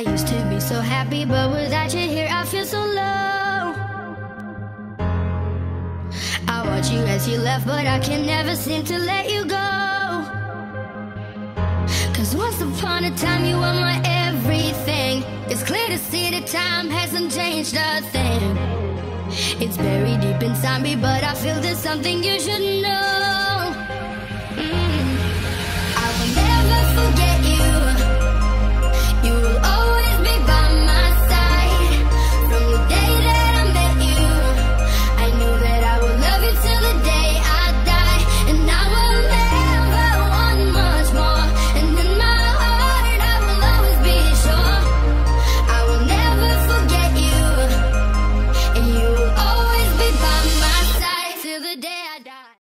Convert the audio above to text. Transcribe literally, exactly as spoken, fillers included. I used to be so happy, but without you here I feel so low. I watched you as you left, but I can never seem to let you go. Cause once upon a time you were my everything. It's clear to see that time hasn't changed a thing. It's buried deep inside me, but I feel there's something you should know.